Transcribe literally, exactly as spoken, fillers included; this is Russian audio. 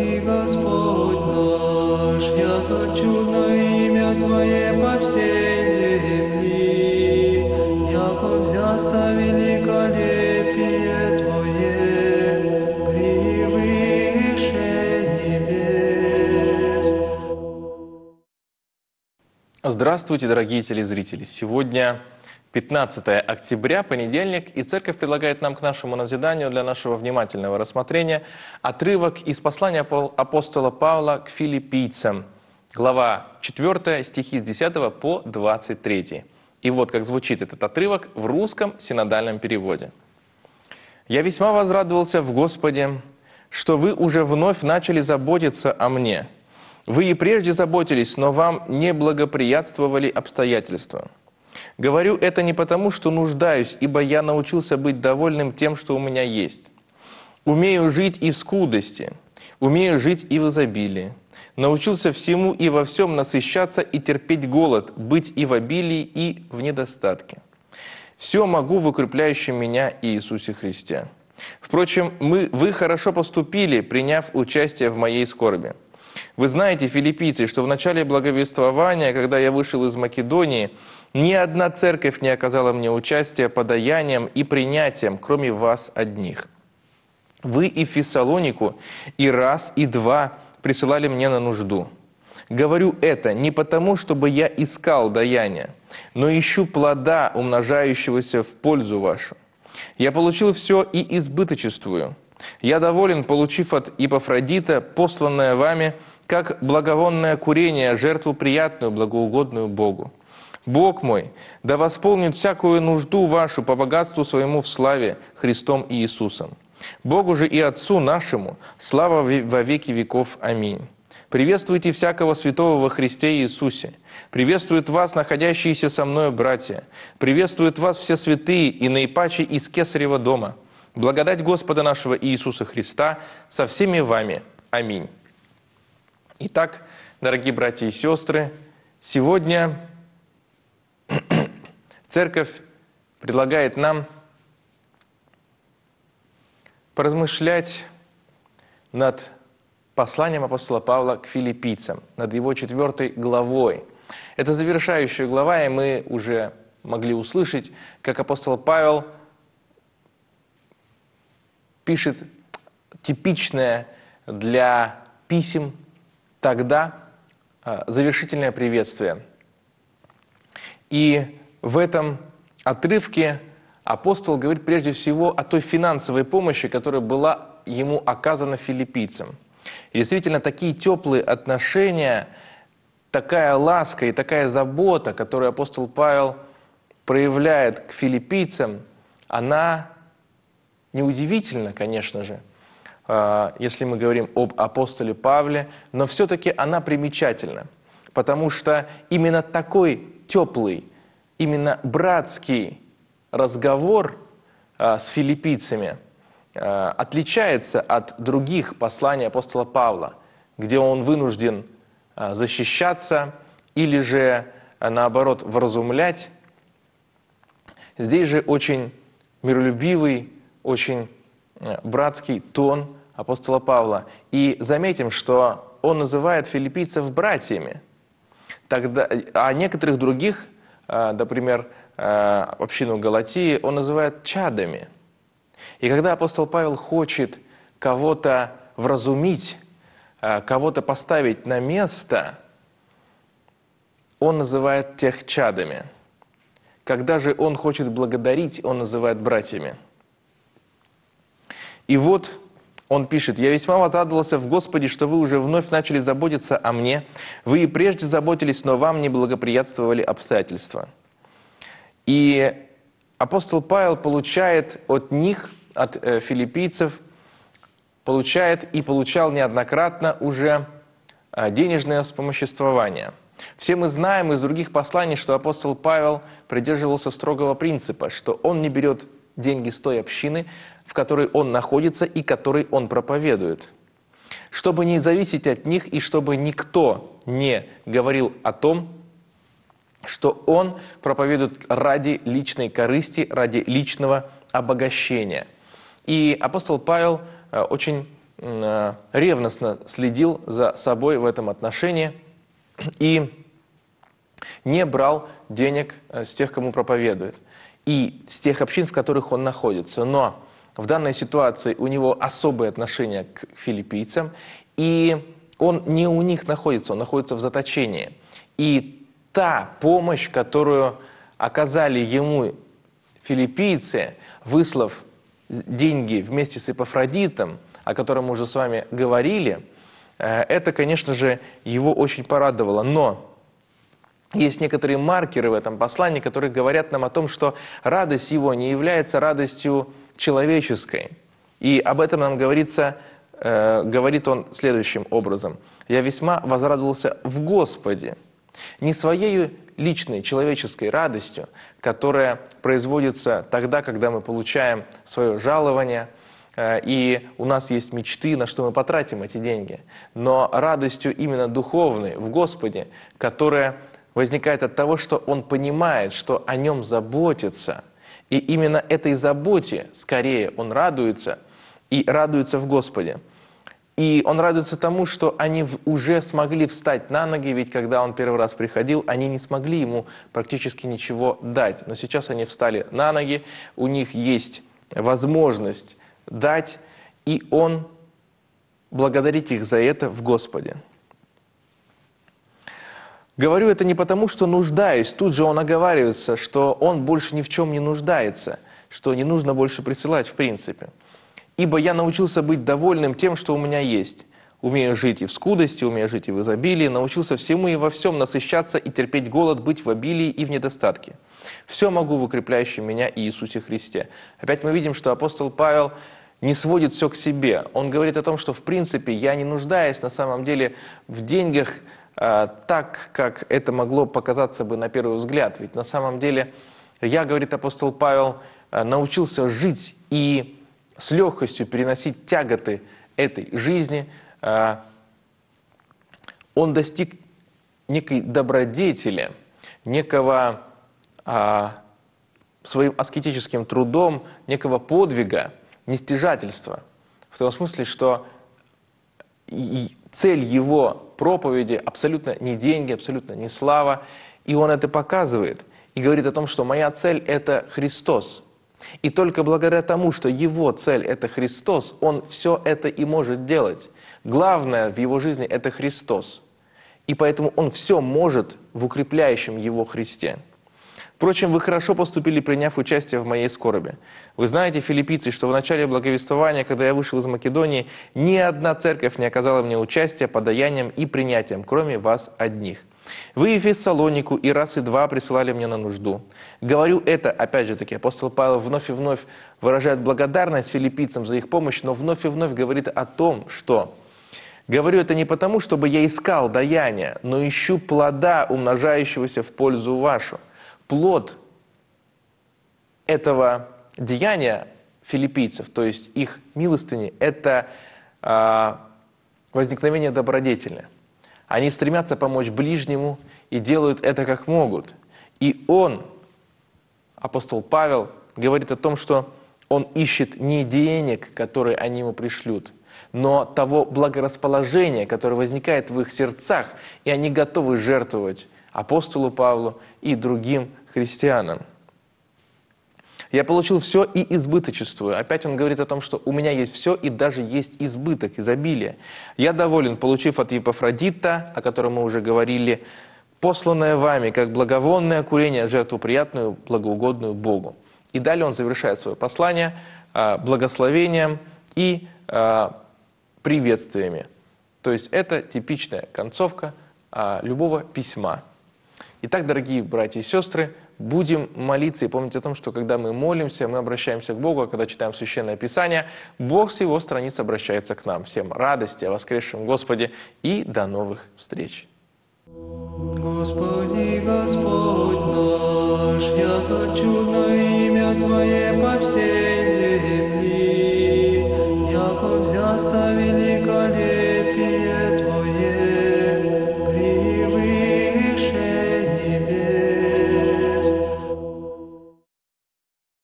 помни, Господь наш, яко чудно имя Твое по всей земли, яко взясться великолепие Твое, превыше небес. Здравствуйте, дорогие телезрители! Сегодня пятнадцатое октября, понедельник, и Церковь предлагает нам к нашему назиданию для нашего внимательного рассмотрения отрывок из послания апостола Павла к филиппийцам, глава четвёртая, стихи с десятого по двадцать третий. И вот как звучит этот отрывок в русском синодальном переводе. «Я весьма возрадовался в Господе, что вы уже вновь начали заботиться о мне. Вы и прежде заботились, но вам не благоприятствовали обстоятельства». Говорю это не потому, что нуждаюсь, ибо я научился быть довольным тем, что у меня есть. Умею жить и в скудости, умею жить и в изобилии. Научился всему и во всем насыщаться и терпеть голод, быть и в обилии, и в недостатке. Все могу в укрепляющем меня Иисусе Христе. Впрочем, мы, вы хорошо поступили, приняв участие в моей скорби. Вы знаете, филиппийцы, что в начале благовествования, когда я вышел из Македонии, ни одна церковь не оказала мне участия подаянием и принятием, кроме вас одних. Вы и Фессалонику и раз, и два присылали мне на нужду. Говорю это не потому, чтобы я искал даяния, но ищу плода, умножающегося в пользу вашу. Я получил все и избыточествую. Я доволен, получив от Епафродита, посланное вами, как благовонное курение, жертву приятную, благоугодную Богу. Бог мой, да восполнит всякую нужду вашу по богатству своему в славе Христом и Иисусом. Богу же и Отцу нашему слава во веки веков. Аминь. Приветствуйте всякого святого во Христе Иисусе. Приветствуют вас, находящиеся со мною братья. Приветствуют вас все святые и наипаче из Кесарева дома. Благодать Господа нашего Иисуса Христа со всеми вами. Аминь». Итак, дорогие братья и сестры, сегодня Церковь предлагает нам поразмышлять над посланием апостола Павла к филиппийцам, над его четвертой главой. Это завершающая глава, и мы уже могли услышать, как апостол Павел пишет типичное для писем тогда завершительное приветствие. И в этом отрывке апостол говорит прежде всего о той финансовой помощи, которая была ему оказана филиппийцам. И действительно, такие теплые отношения, такая ласка и такая забота, которую апостол Павел проявляет к филиппийцам, она неудивительно, конечно же, если мы говорим об апостоле Павле, но все-таки она примечательна, потому что именно такой теплый, именно братский разговор с филиппийцами отличается от других посланий апостола Павла, где он вынужден защищаться или же, наоборот, вразумлять. Здесь же очень миролюбивый, очень братский тон апостола Павла. И заметим, что он называет филиппийцев братьями, тогда, а некоторых других, например, общину Галатии, он называет чадами. И когда апостол Павел хочет кого-то вразумить, кого-то поставить на место, он называет тех чадами. Когда же он хочет благодарить, он называет братьями. И вот он пишет: «Я весьма возрадовался в Господе, что вы уже вновь начали заботиться о мне. Вы и прежде заботились, но вам не благоприятствовали обстоятельства». И апостол Павел получает от них, от филиппийцев, получает и получал неоднократно уже денежное вспомоществование. Все мы знаем из других посланий, что апостол Павел придерживался строгого принципа, что он не берет деньги с той общины, в которой он находится и которой он проповедует, чтобы не зависеть от них и чтобы никто не говорил о том, что он проповедует ради личной корысти, ради личного обогащения. И апостол Павел очень ревностно следил за собой в этом отношении и не брал денег с тех, кому проповедует, и с тех общин, в которых он находится. Но в данной ситуации у него особые отношения к филиппийцам, и он не у них находится, он находится в заточении. И та помощь, которую оказали ему филиппийцы, выслав деньги вместе с Епафродитом, о котором мы уже с вами говорили, это, конечно же, его очень порадовало. Но есть некоторые маркеры в этом послании, которые говорят нам о том, что радость его не является радостью человеческой. И об этом нам говорится, э, говорит он следующим образом. «Я весьма возрадовался в Господе, не своей личной человеческой радостью, которая производится тогда, когда мы получаем свое жалование, э, и у нас есть мечты, на что мы потратим эти деньги, но радостью именно духовной в Господе, которая возникает от того, что он понимает, что о нем заботится. И именно этой заботе скорее он радуется, и радуется в Господе. И он радуется тому, что они уже смогли встать на ноги, ведь когда он первый раз приходил, они не смогли ему практически ничего дать. Но сейчас они встали на ноги, у них есть возможность дать, и он благодарит их за это в Господе. Говорю это не потому, что нуждаюсь. Тут же он оговаривается, что он больше ни в чем не нуждается, что не нужно больше присылать в принципе. Ибо я научился быть довольным тем, что у меня есть. Умею жить и в скудости, умею жить и в изобилии. Научился всему и во всем насыщаться и терпеть голод, быть в обилии и в недостатке. Все могу в укрепляющем меня Иисусе Христе». Опять мы видим, что апостол Павел не сводит все к себе. Он говорит о том, что в принципе я не нуждаюсь на самом деле в деньгах, так, как это могло показаться бы на первый взгляд. Ведь на самом деле, я, говорит апостол Павел, научился жить и с легкостью переносить тяготы этой жизни. Он достиг некой добродетели, некого своим аскетическим трудом, некого подвига, нестяжательства. В том смысле, что цель его проповеди абсолютно не деньги, абсолютно не слава. И он это показывает и говорит о том, что моя цель – это Христос. И только благодаря тому, что его цель – это Христос, он все это и может делать. Главное в его жизни – это Христос. И поэтому он все может в укрепляющем его Христе. «Впрочем, вы хорошо поступили, приняв участие в моей скорби. Вы знаете, филиппийцы, что в начале благовествования, когда я вышел из Македонии, ни одна церковь не оказала мне участия подаянием и принятием, кроме вас одних. Вы и Фессалонику и раз и два присылали мне на нужду. Говорю это», опять же таки, апостол Павел вновь и вновь выражает благодарность филиппийцам за их помощь, но вновь и вновь говорит о том, что «говорю это не потому, чтобы я искал даяния, но ищу плода, умножающегося в пользу вашу». Плод этого деяния филиппийцев, то есть их милостыни, это э, возникновение добродетели. Они стремятся помочь ближнему и делают это как могут. И он, апостол Павел, говорит о том, что он ищет не денег, которые они ему пришлют, но того благорасположения, которое возникает в их сердцах, и они готовы жертвовать апостолу Павлу и другим христианам. «Я получил все и избыточествую». Опять он говорит о том, что у меня есть все и даже есть избыток, изобилие. «Я доволен, получив от Епафродита, о котором мы уже говорили, посланное вами, как благовонное курение, жертвоприятную, благоугодную Богу». И далее он завершает свое послание благословением и приветствиями. То есть это типичная концовка любого письма. Итак, дорогие братья и сестры, будем молиться и помнить о том, что когда мы молимся, мы обращаемся к Богу, а когда читаем Священное Писание, Бог с его страниц обращается к нам. Всем радости о воскресшем Господе и до новых встреч! Господи, Господь наш, я хочу на имя Твое по всей